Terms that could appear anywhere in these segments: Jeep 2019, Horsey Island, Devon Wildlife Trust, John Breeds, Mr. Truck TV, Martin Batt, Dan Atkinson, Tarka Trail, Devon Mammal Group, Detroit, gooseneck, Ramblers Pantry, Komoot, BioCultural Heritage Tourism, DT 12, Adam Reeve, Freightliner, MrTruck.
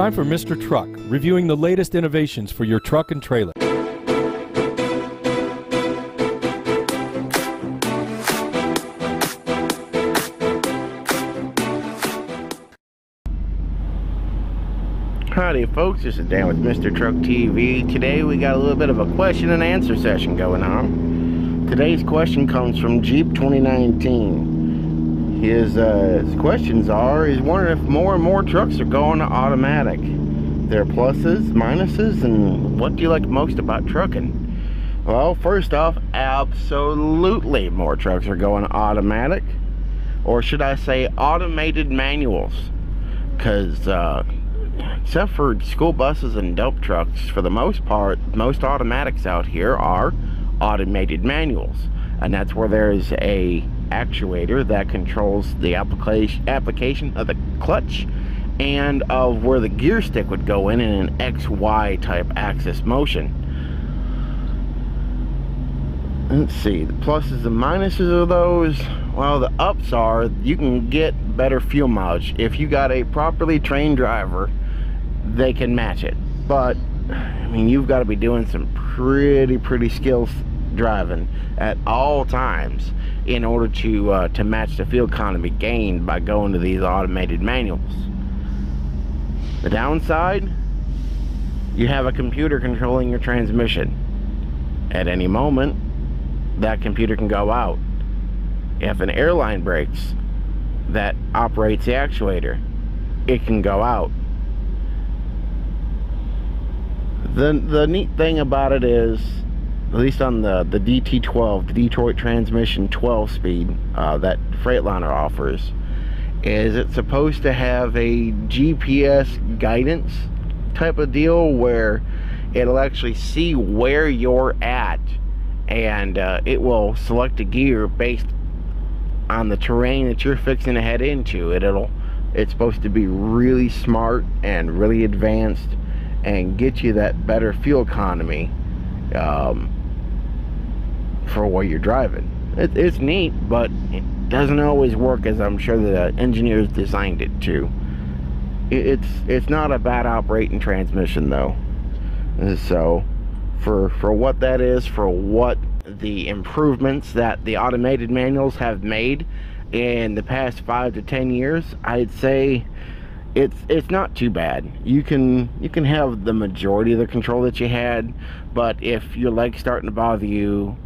time for Mr. Truck, reviewing the latest innovations for your truck and trailer. Howdy folks, this is Dan with Mr. Truck TV. Today we got a little bit of a question and answer session going on. Today's question comes from Jeep 2019. His questions are, he's wondering if more and more trucks are going to automatic. Their pluses, minuses, and what do you like most about trucking? Well, first off, absolutely more trucks are going automatic. Or should I say automated manuals. Because, except for school buses and dump trucks, for the most part, most automatics out here are automated manuals, and that's where there is a actuator that controls the application of the clutch and of where the gear stick would go in an XY type axis motion. Let's see, the pluses and minuses of those. Well, the ups are you can get better fuel mileage. If you got a properly trained driver, they can match it. But I mean, you've got to be doing some pretty skills driving at all times in order to match the fuel economy gained by going to these automated manuals. The downside, you have a computer controlling your transmission. At any moment, that computer can go out. If an airline breaks that operates the actuator, it can go out. The neat thing about it is, at least on the DT 12, the Detroit transmission 12 speed that Freightliner offers, is it's supposed to have a GPS guidance type of deal where it'll actually see where you're at, and it will select a gear based on the terrain that you're fixing to head into. It's supposed to be really smart and really advanced and get you that better fuel economy for what you're driving. It's neat, but it doesn't always work as I'm sure the engineers designed it to. It's not a bad operating transmission though. So for what that is, for what the improvements that the automated manuals have made in the past 5 to 10 years, I'd say it's not too bad. You can have the majority of the control that you had, but if your leg's starting to bother you,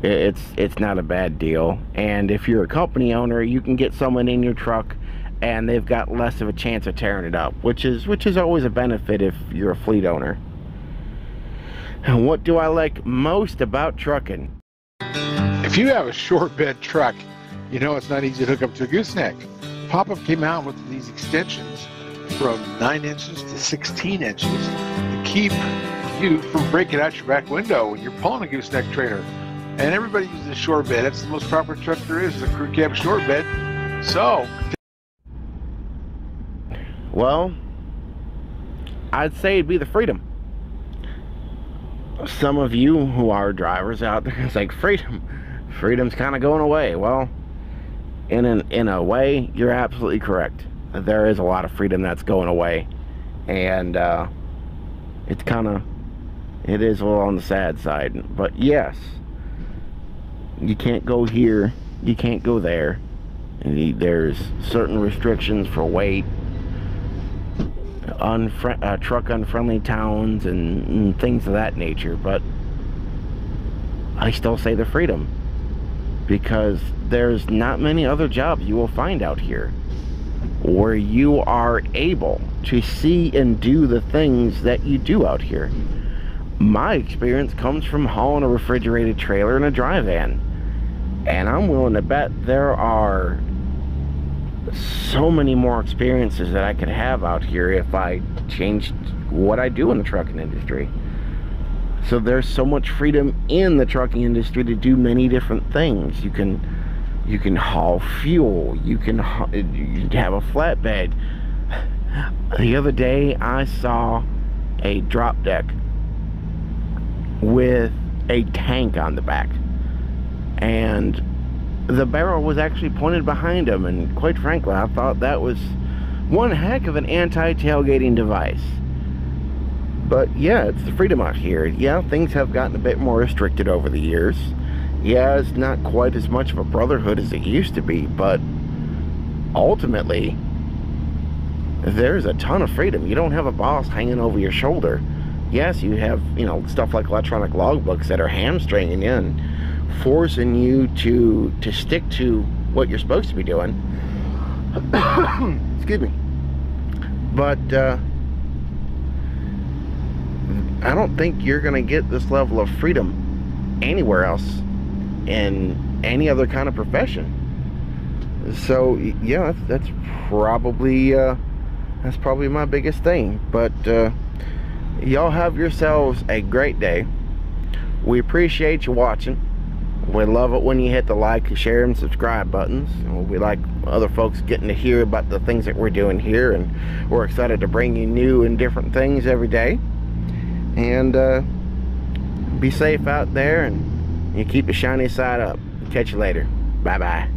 it's not a bad deal. And if you're a company owner, you can get someone in your truck and they've got less of a chance of tearing it up, which is always a benefit if you're a fleet owner. And what do I like most about trucking? If you have a short bed truck, you know it's not easy to hook up to a gooseneck. Pop-Up came out with these extensions from 9 inches to 16 inches to keep you from breaking out your back window when you're pulling a gooseneck trailer. And everybody uses a short bed. That's the most proper truck there is a crew cab short bed. So, well, I'd say it'd be the freedom. Some of you who are drivers out there, it's like freedom's kind of going away. Well, in a way, you're absolutely correct. There is a lot of freedom that's going away, and it is a little on the sad side. But yes, you can't go here, you can't go there, and there's certain restrictions for weight, truck unfriendly towns, and things of that nature. But I still say the freedom, because there's not many other jobs you will find out here where you are able to see and do the things that you do out here. My experience comes from hauling a refrigerated trailer in a dry van, and I'm willing to bet there are so many more experiences that I could have out here if I changed what I do in the trucking industry. So there's so much freedom in the trucking industry to do many different things. You can haul fuel, you can have a flatbed. The other day I saw a drop deck with a tank on the back, and the barrel was actually pointed behind him, and quite frankly I thought that was one heck of an anti-tailgating device. But yeah, it's the freedom out here. Yeah, things have gotten a bit more restricted over the years. Yeah, it's not quite as much of a brotherhood as it used to be, but ultimately, there's a ton of freedom. You don't have a boss hanging over your shoulder. Yes, you have, you know, stuff like electronic logbooks that are hamstringing you and forcing you to stick to what you're supposed to be doing. Excuse me. But I don't think you're going to get this level of freedom anywhere else in any other kind of profession. So yeah, that's probably my biggest thing. But y'all have yourselves a great day. We appreciate you watching. We love it when you hit the like, share, and subscribe buttons. We like other folks getting to hear about the things that we're doing here, and we're excited to bring you new and different things every day. And be safe out there, and you keep your shiny side up. Catch you later. Bye bye.